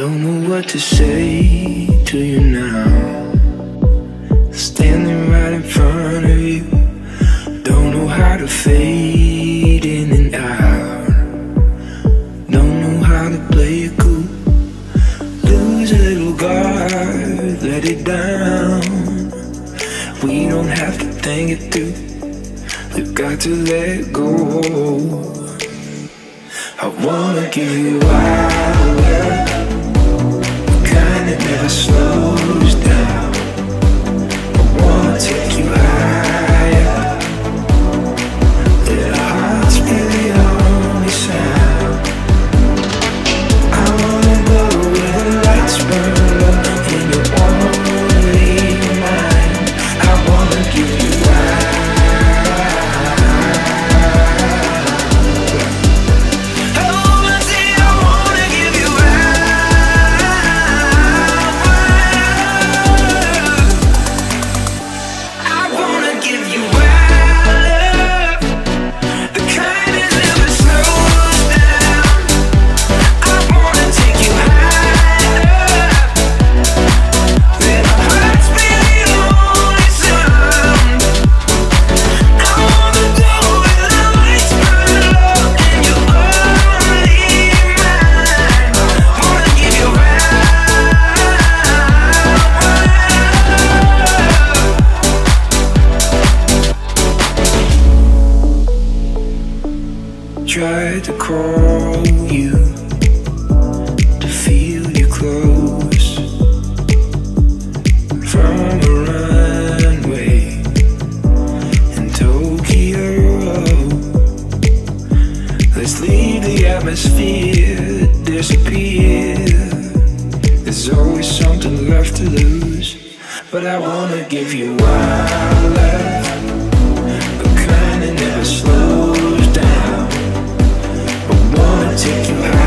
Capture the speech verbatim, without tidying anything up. Don't know what to say to you now, standing right in front of you. Don't know how to fade in and out, don't know how to play it cool. Lose a little guard, let it down. We don't have to think it through, we've got to let go. I wanna give you wild love, the kind that never slows down. I wanna take you higher, let our hearts be the only sound. I wanna go where the lights burn low and you won't leave mine. I wanna give you wild. Tried to call you, to feel you close, from the runway in Tokyo. Let's leave the atmosphere, disappear. There's always something left to lose, but I wanna give you wild love, the kind that never slows down. Take you high.